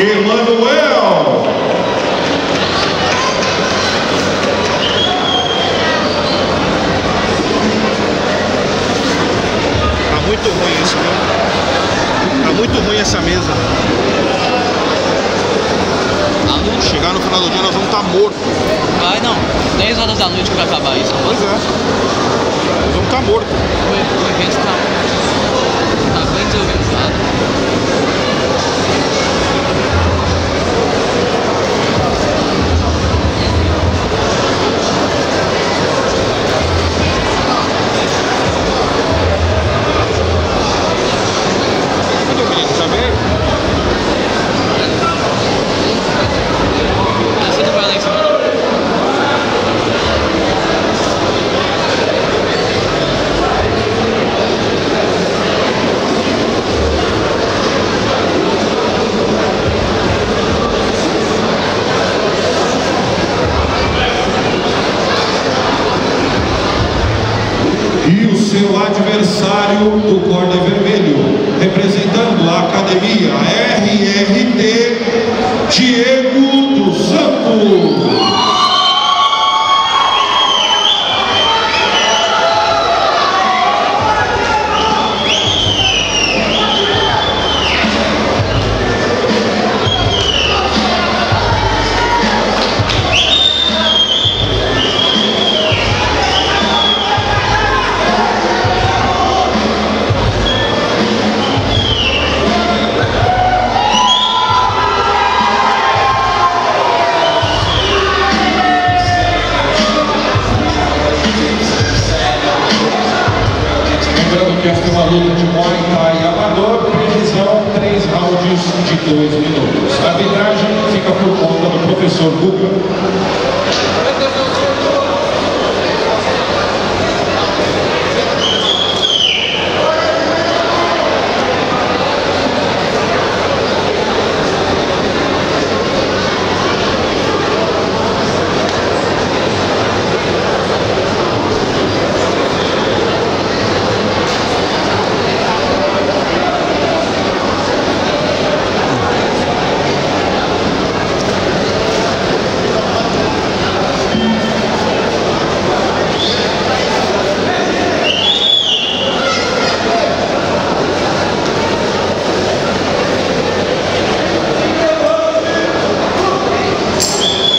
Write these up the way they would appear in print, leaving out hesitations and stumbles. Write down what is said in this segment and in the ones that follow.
Hemanuel. Tá muito ruim isso, né? Tá muito ruim essa mesa. Chegar no final do dia nós vamos estar mortos. Vai não, 10 horas da noite que vai acabar isso. Pois é, nós vamos estar mortos. O evento está bem desorganizado. Cadê o menino? Tá vendo? Seu adversário do corda vermelho, representando a Academia RRT Diego dos Santos. Que esta é uma luta de Muay Thai amador, previsão 3 rounds de 2 minutos. A arbitragem fica por conta do professor Guga.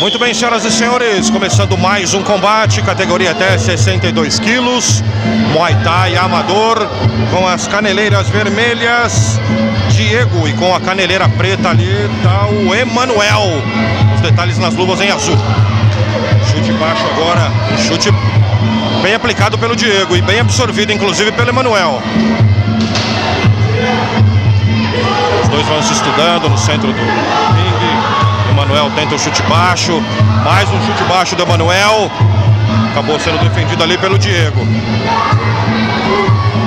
Muito bem, senhoras e senhores, começando mais um combate, categoria até 62 quilos, Muay Thai amador, com as caneleiras vermelhas, Diego, e com a caneleira preta ali, tá o Hemanuel, os detalhes nas luvas em azul. Chute baixo agora, chute bem aplicado pelo Diego e bem absorvido, inclusive, pelo Hemanuel. Os dois vão se estudando no centro do... Hemanuel tenta o chute baixo, mais um chute baixo do Hemanuel, acabou sendo defendido ali pelo Diego.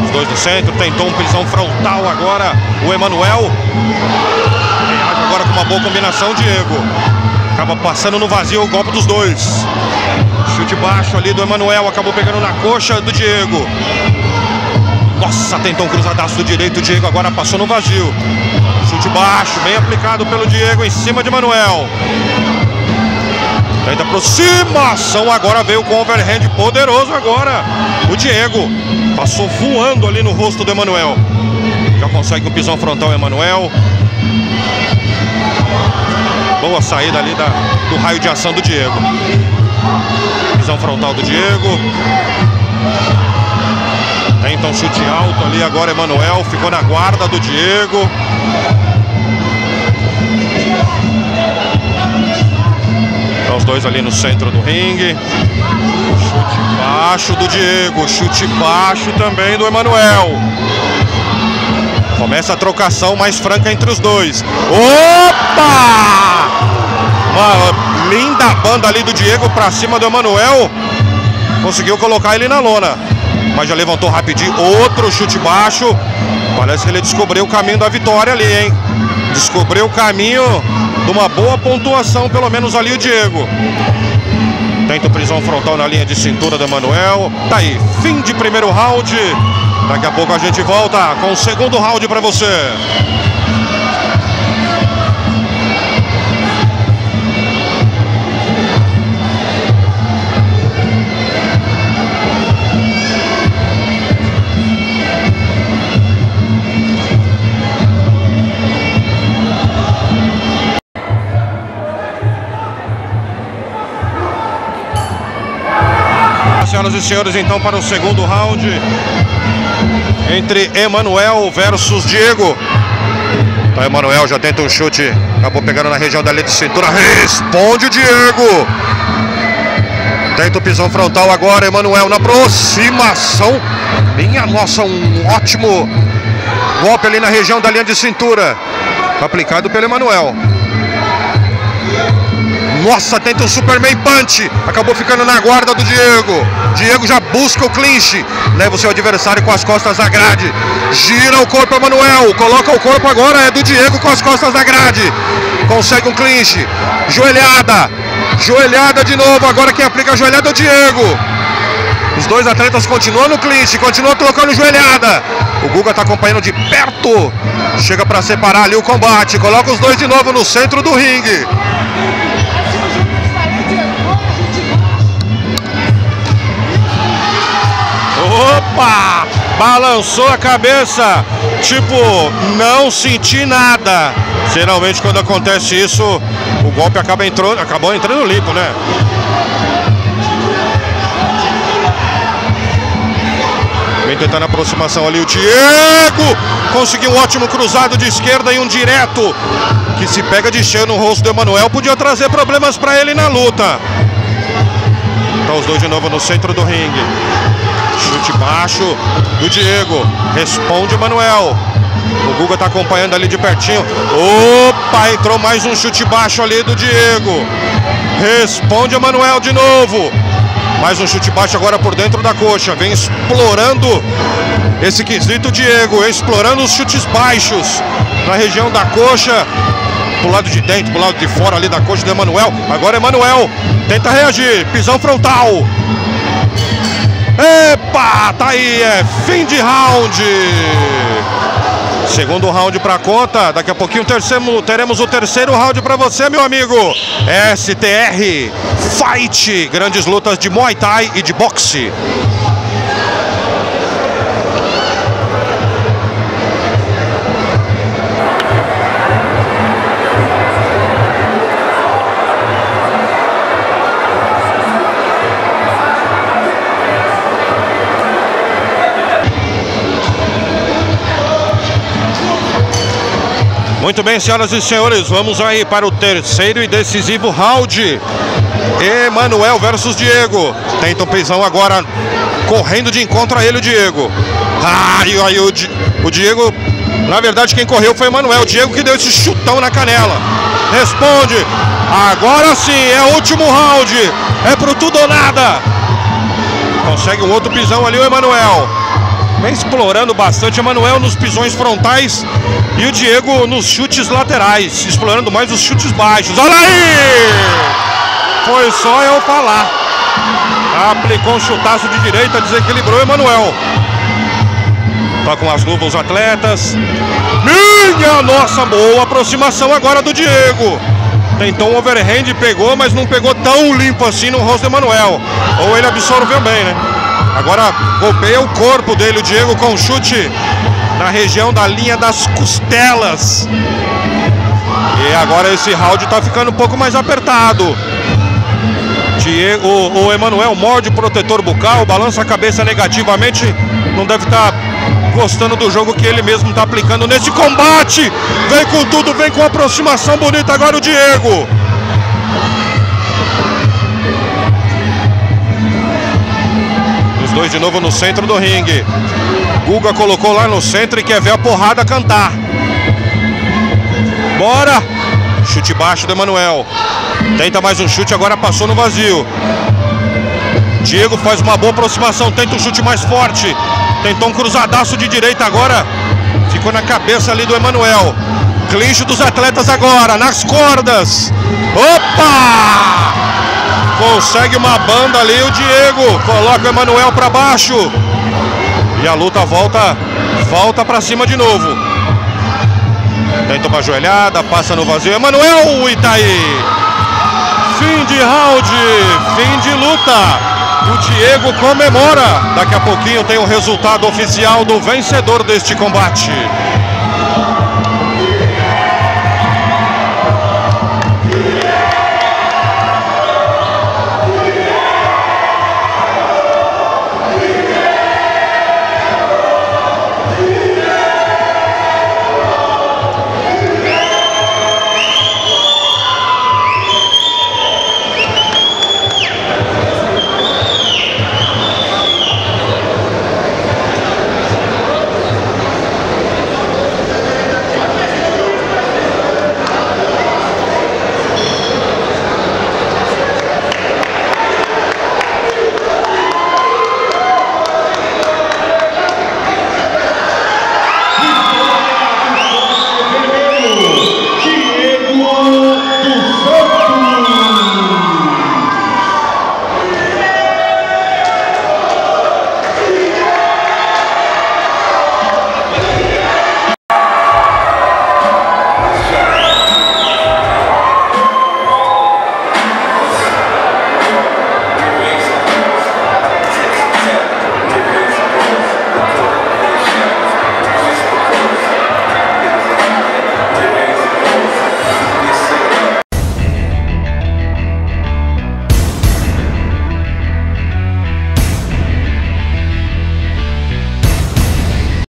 Os dois no centro, tentou um prisão frontal agora o Hemanuel, reage agora com uma boa combinação Diego, acaba passando no vazio o golpe dos dois. Chute baixo ali do Hemanuel, acabou pegando na coxa do Diego. Nossa, tentou um cruzadaço do direito, o Diego agora passou no vazio. Chute baixo, bem aplicado pelo Diego em cima de Hemanuel. Tenta aproximação, agora veio com overhand poderoso agora. O Diego passou voando ali no rosto do Hemanuel. Já consegue um pisão frontal Hemanuel. Boa saída ali do raio de ação do Diego. Pisão frontal do Diego. Tenta um chute alto ali, agora Hemanuel ficou na guarda do Diego. Então os dois ali no centro do ringue. Chute baixo do Diego, chute baixo também do Hemanuel. Começa a trocação mais franca entre os dois. Opa! Uma linda banda ali do Diego pra cima do Hemanuel. Conseguiu colocar ele na lona, mas já levantou rapidinho, outro chute baixo. Parece que ele descobriu o caminho da vitória ali, hein? Descobriu o caminho de uma boa pontuação, pelo menos ali o Diego. Tenta prisão frontal na linha de cintura do Hemanuel. Tá aí, fim de primeiro round. Daqui a pouco a gente volta com o segundo round pra você. Senhoras e senhores, então para o segundo round entre Hemanuel versus Diego. Então Hemanuel já tenta um chute, acabou pegando na região da linha de cintura, responde o Diego. Tenta o pisão frontal agora, Hemanuel na aproximação. Minha nossa, um ótimo golpe ali na região da linha de cintura, aplicado pelo Hemanuel. Nossa, tenta um Superman Punch, acabou ficando na guarda do Diego. Diego já busca o clinch, leva o seu adversário com as costas na grade. Gira o corpo, Hemanuel, coloca o corpo agora, é do Diego com as costas na grade. Consegue um clinch, joelhada, joelhada de novo, agora quem aplica a joelhada é o Diego. Os dois atletas continuam no clinch, continuam colocando joelhada. O Guga está acompanhando de perto, chega para separar ali o combate, coloca os dois de novo no centro do ringue. Opa! Balançou a cabeça, tipo, não senti nada. Geralmente quando acontece isso, o golpe acabou entrando limpo, né? Vem tentando a aproximação ali o Diego. Conseguiu um ótimo cruzado de esquerda e um direto, que se pega de cheio no rosto do Hemanuel, podia trazer problemas para ele na luta. Então os dois de novo no centro do ringue. Chute baixo do Diego, responde o Hemanuel. O Guga tá acompanhando ali de pertinho. Opa, entrou mais um chute baixo ali do Diego. Responde o Hemanuel de novo. Mais um chute baixo agora por dentro da coxa. Vem explorando esse quesito Diego, explorando os chutes baixos na região da coxa, pro lado de dentro, pro lado de fora ali da coxa do Hemanuel. Agora Hemanuel tenta reagir, pisão frontal. Epa, tá aí, é fim de round. Segundo round pra conta, daqui a pouquinho teremos o terceiro round pra você, meu amigo. STR Fight, grandes lutas de Muay Thai e de boxe. Muito bem, senhoras e senhores, vamos aí para o terceiro e decisivo round. Hemanuel versus Diego. Tenta um pisão agora, correndo de encontro a ele o Diego. O Diego, na verdade quem correu foi Hemanuel. O Diego que deu esse chutão na canela. Responde. Agora sim, é o último round. É pro tudo ou nada. Consegue um outro pisão ali o Hemanuel. Vem explorando bastante Hemanuel nos pisões frontais e o Diego nos chutes laterais, explorando mais os chutes baixos. Olha aí! Foi só eu falar. Aplicou um chutaço de direita, desequilibrou Hemanuel. Tocam as luvas os atletas. Minha nossa, boa aproximação agora do Diego. Tentou um overhand, pegou, mas não pegou tão limpo assim no rosto do Hemanuel. Ou ele absorveu bem, né? Agora golpeia o corpo dele, o Diego, com um chute na região da linha das costelas. E agora esse round tá ficando um pouco mais apertado. Diego, o Hemanuel morde o protetor bucal, balança a cabeça negativamente. Não deve estar gostando do jogo que ele mesmo tá aplicando nesse combate. Vem com tudo, vem com uma aproximação bonita agora o Diego. Dois de novo no centro do ringue. Guga colocou lá no centro e quer ver a porrada cantar. Bora! Chute baixo do Hemanuel. Tenta mais um chute, agora passou no vazio. Diego faz uma boa aproximação, tenta um chute mais forte. Tentou um cruzadaço de direita agora. Ficou na cabeça ali do Hemanuel. Clinch dos atletas agora, nas cordas. Opa! Consegue uma banda ali o Diego, coloca o Hemanuel para baixo e a luta volta para cima de novo. Tenta uma joelhada, passa no vazio, Hemanuel e tá aí. Fim de round, fim de luta. O Diego comemora. Daqui a pouquinho tem o resultado oficial do vencedor deste combate.